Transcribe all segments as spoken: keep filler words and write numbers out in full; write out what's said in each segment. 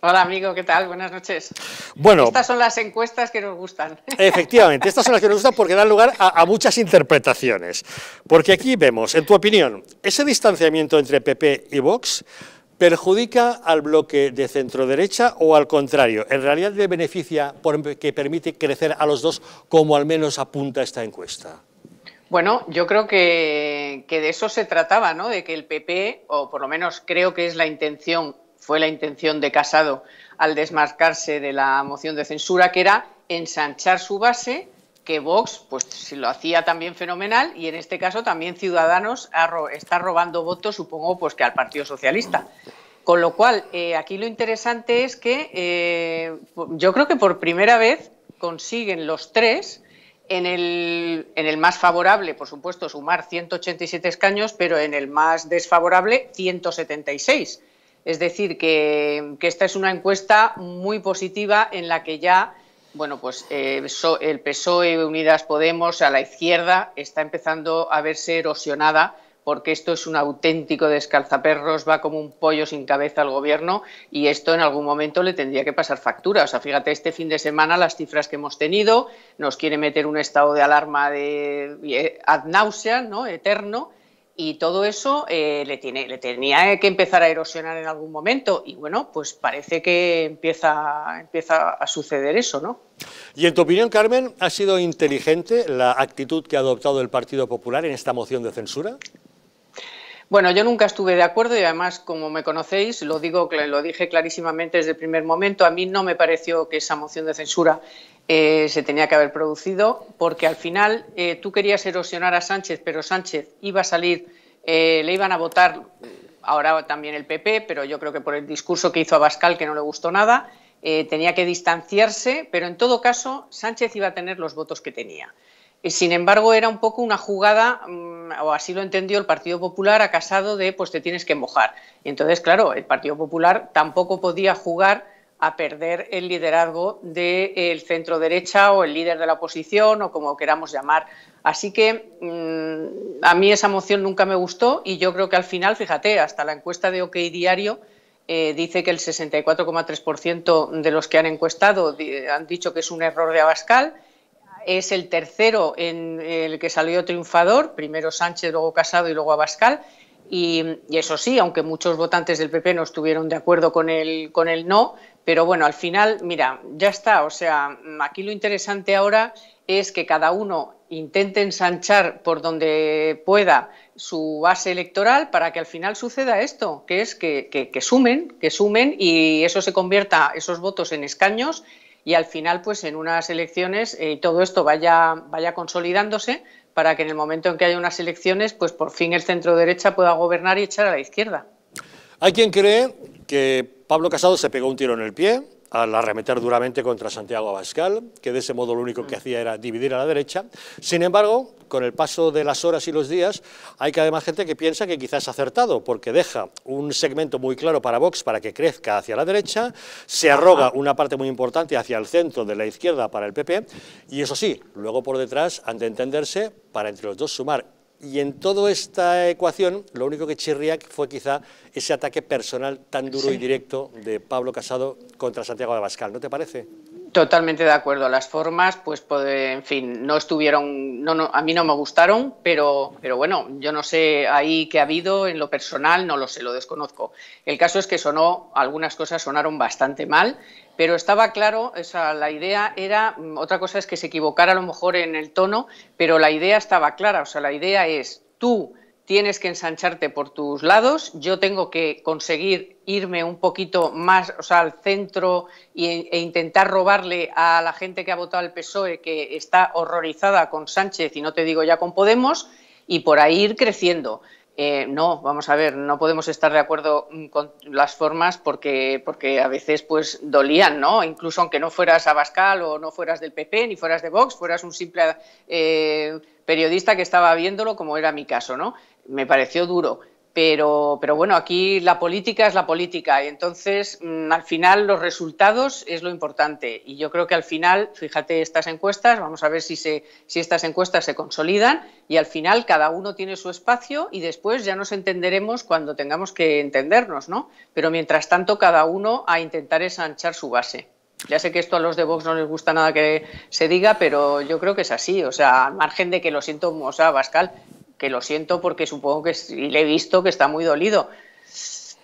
Hola amigo, ¿qué tal? Buenas noches. Bueno, estas son las encuestas que nos gustan. Efectivamente, estas son las que nos gustan porque dan lugar a, a muchas interpretaciones. Porque aquí vemos, en tu opinión, ese distanciamiento entre P P y Vox perjudica al bloque de centro-derecha o al contrario, en realidad le beneficia porque permite crecer a los dos como al menos apunta esta encuesta. Bueno, yo creo que, que de eso se trataba, ¿no? De que el P P, o por lo menos creo que es la intención, fue la intención de Casado al desmarcarse de la moción de censura, que era ensanchar su base, que Vox, pues si lo hacía también fenomenal, y en este caso también Ciudadanos está robando votos, supongo, pues que al Partido Socialista. Con lo cual, eh, aquí lo interesante es que eh, yo creo que por primera vez consiguen los tres. En el, en el más favorable, por supuesto, sumar ciento ochenta y siete escaños, pero en el más desfavorable, ciento setenta y seis. Es decir, que, que esta es una encuesta muy positiva en la que ya, bueno, pues eh, so, el P S O E, Unidas Podemos, a la izquierda, está empezando a verse erosionada, porque esto es un auténtico descalzaperros, va como un pollo sin cabeza al gobierno y esto en algún momento le tendría que pasar factura. O sea, fíjate, este fin de semana las cifras que hemos tenido, nos quiere meter un estado de alarma de ad nauseam, ¿no?, eterno, y todo eso eh, le, tiene, le tenía que empezar a erosionar en algún momento y bueno, pues parece que empieza, empieza a suceder eso, ¿no? Y en tu opinión, Carmen, ¿ha sido inteligente la actitud que ha adoptado el Partido Popular en esta moción de censura? Bueno, yo nunca estuve de acuerdo y además, como me conocéis, lo digo, lo dije clarísimamente desde el primer momento, a mí no me pareció que esa moción de censura eh, se tenía que haber producido, porque al final eh, tú querías erosionar a Sánchez, pero Sánchez iba a salir, eh, le iban a votar ahora también el P P, pero yo creo que por el discurso que hizo Abascal, que no le gustó nada, eh, tenía que distanciarse, pero en todo caso Sánchez iba a tener los votos que tenía. Sin embargo, era un poco una jugada, o así lo entendió el Partido Popular, a Casado de pues te tienes que mojar. Y entonces, claro, el Partido Popular tampoco podía jugar a perder el liderazgo del centro-derecha o el líder de la oposición o como queramos llamar. Así que mmm, a mí esa moción nunca me gustó y yo creo que al final, fíjate, hasta la encuesta de OK Diario eh, dice que el sesenta y cuatro coma tres por ciento de los que han encuestado han dicho que es un error de Abascal. Es el tercero en el que salió triunfador, primero Sánchez, luego Casado y luego Abascal. Y, y eso sí, aunque muchos votantes del P P no estuvieron de acuerdo con el, con el no, pero bueno, al final, mira, ya está. O sea, aquí lo interesante ahora es que cada uno intente ensanchar por donde pueda su base electoral para que al final suceda esto, que es que, que, que sumen, que sumen y eso se convierta, esos votos en escaños, y al final, pues en unas elecciones eh, todo esto vaya, vaya consolidándose para que en el momento en que haya unas elecciones, pues por fin el centro-derecha pueda gobernar y echar a la izquierda. Hay quien cree que Pablo Casado se pegó un tiro en el pie al arremeter duramente contra Santiago Abascal, que de ese modo lo único que hacía era dividir a la derecha. Sin embargo, con el paso de las horas y los días, hay que además gente que piensa que quizás ha acertado, porque deja un segmento muy claro para Vox para que crezca hacia la derecha, se arroga una parte muy importante hacia el centro de la izquierda para el P P, y eso sí, luego por detrás, ante entenderse, para entre los dos sumar. Y en toda esta ecuación, lo único que chirría fue quizá ese ataque personal tan duro sí. y directo de Pablo Casado contra Santiago Abascal, ¿no te parece? Totalmente de acuerdo. Las formas, pues, en fin, no estuvieron, no, no, a mí no me gustaron, pero, pero bueno, yo no sé ahí qué ha habido en lo personal, no lo sé, lo desconozco. El caso es que sonó, algunas cosas sonaron bastante mal, pero estaba claro, o sea, la idea era, otra cosa es que se equivocara a lo mejor en el tono, pero la idea estaba clara, o sea, la idea es tú tienes que ensancharte por tus lados, yo tengo que conseguir irme un poquito más, o sea, al centro e, e intentar robarle a la gente que ha votado al P S O E, que está horrorizada con Sánchez y no te digo ya con Podemos, y por ahí ir creciendo. Eh, no, vamos a ver, no podemos estar de acuerdo con las formas porque, porque a veces pues dolían, ¿no? Incluso aunque no fueras Abascal o no fueras del P P ni fueras de Vox, fueras un simple eh, periodista que estaba viéndolo como era mi caso, ¿no? Me pareció duro, Pero, pero bueno, aquí la política es la política y entonces al final los resultados es lo importante. Y yo creo que al final, fíjate estas encuestas, vamos a ver si, se, si estas encuestas se consolidan y al final cada uno tiene su espacio y después ya nos entenderemos cuando tengamos que entendernos, ¿no? Pero mientras tanto cada uno a intentar ensanchar su base. Ya sé que esto a los de Vox no les gusta nada que se diga, pero yo creo que es así. O sea, al margen de que lo siento, o sea, Abascal... que lo siento porque supongo que y le he visto que está muy dolido.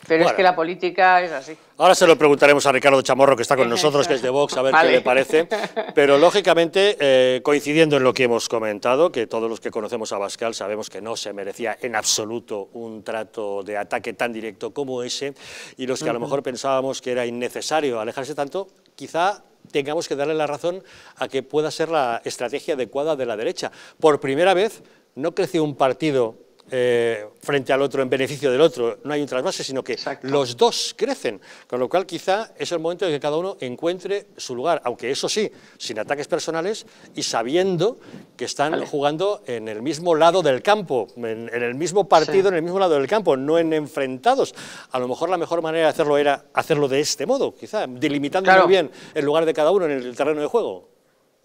Pero bueno, es que la política es así. Ahora se lo preguntaremos a Ricardo Chamorro, que está con nosotros, que es de Vox, a ver vale. qué le parece. Pero, lógicamente, eh, coincidiendo en lo que hemos comentado, que todos los que conocemos a Abascal sabemos que no se merecía en absoluto un trato de ataque tan directo como ese, y los que uh-huh. a lo mejor pensábamos que era innecesario alejarse tanto, quizá tengamos que darle la razón a que pueda ser la estrategia adecuada de la derecha. Por primera vez, no creció un partido eh, frente al otro en beneficio del otro, no hay un trasvase, sino que Exacto. los dos crecen, con lo cual quizá es el momento de que cada uno encuentre su lugar, aunque eso sí, sin ataques personales y sabiendo que están vale. jugando en el mismo lado del campo, en, en el mismo partido, sí. en el mismo lado del campo, no en enfrentados. A lo mejor la mejor manera de hacerlo era hacerlo de este modo, quizá, delimitando claro. muy bien el lugar de cada uno en el terreno de juego.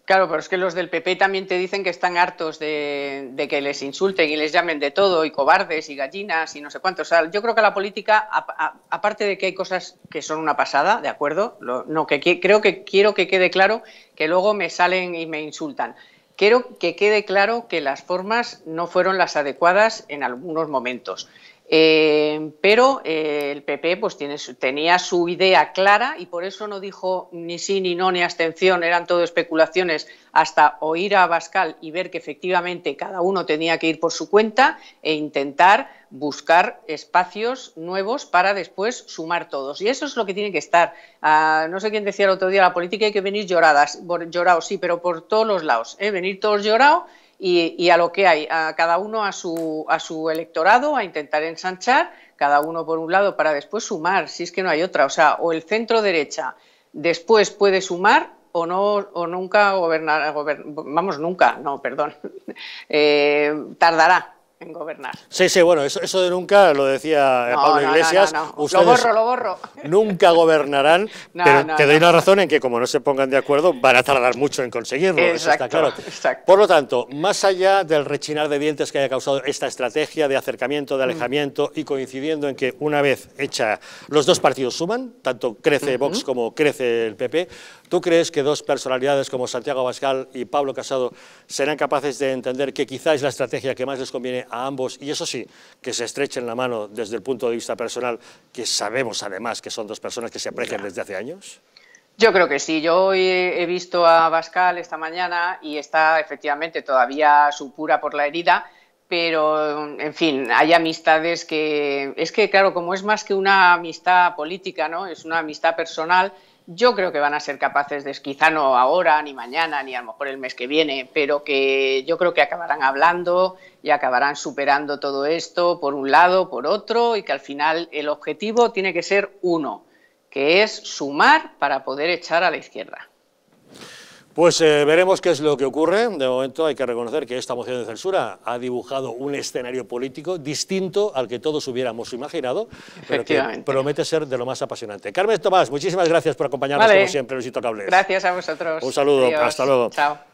Claro, pero es que los del P P también te dicen que están hartos de, de que les insulten y les llamen de todo, y cobardes, y gallinas, y no sé cuánto. O sea, yo creo que la política, a, a, aparte de que hay cosas que son una pasada, ¿de acuerdo? Lo, no, que, que creo que quiero que quede claro que luego me salen y me insultan. Quiero que quede claro que las formas no fueron las adecuadas en algunos momentos. Eh, pero eh, el P P pues tiene su, tenía su idea clara y por eso no dijo ni sí, ni no, ni abstención, eran todo especulaciones hasta oír a Abascal y ver que efectivamente cada uno tenía que ir por su cuenta e intentar buscar espacios nuevos para después sumar todos. Y eso es lo que tiene que estar. Ah, no sé quién decía el otro día, la política hay que venir lloradas, llorados, sí, pero por todos los lados, ¿eh? Venir todos llorados. Y, y a lo que hay, a cada uno a su, a su electorado, a intentar ensanchar, cada uno por un lado para después sumar, si es que no hay otra. O sea, o el centro derecha después puede sumar o no, o nunca gobernar, gober, vamos, nunca, no, perdón, eh, tardará en gobernar. Sí, sí, bueno, eso, eso de nunca lo decía no, Pablo no, Iglesias. No, no, no. Ustedes lo borro, lo borro. Nunca gobernarán, no, pero no, te doy no. la razón en que como no se pongan de acuerdo van a tardar mucho en conseguirlo, exacto, eso está claro. Exacto. Por lo tanto, más allá del rechinar de dientes que haya causado esta estrategia de acercamiento, de alejamiento mm. y coincidiendo en que una vez hecha los dos partidos suman, tanto crece mm-hmm. Vox como crece el P P, ¿tú crees que dos personalidades como Santiago Abascal y Pablo Casado serán capaces de entender que quizá es la estrategia que más les conviene a ambos, y eso sí, que se estrechen la mano desde el punto de vista personal, que sabemos además que son dos personas que se aprecian desde hace años? Yo creo que sí. Yo hoy he visto a Abascal esta mañana y está efectivamente todavía supura por la herida, pero en fin, hay amistades que... Es que claro, como es más que una amistad política, ¿no? Es una amistad personal. Yo creo que van a ser capaces de, quizá no ahora, ni mañana, ni a lo mejor el mes que viene, pero que yo creo que acabarán hablando y acabarán superando todo esto por un lado, por otro, y que al final el objetivo tiene que ser uno, que es sumar para poder echar a la izquierda. Pues eh, veremos qué es lo que ocurre. De momento hay que reconocer que esta moción de censura ha dibujado un escenario político distinto al que todos hubiéramos imaginado, pero que promete ser de lo más apasionante. Carmen Tomás, muchísimas gracias por acompañarnos vale. como siempre, Los Intocables. Gracias a vosotros. Un saludo, Adiós. Hasta luego. Chao.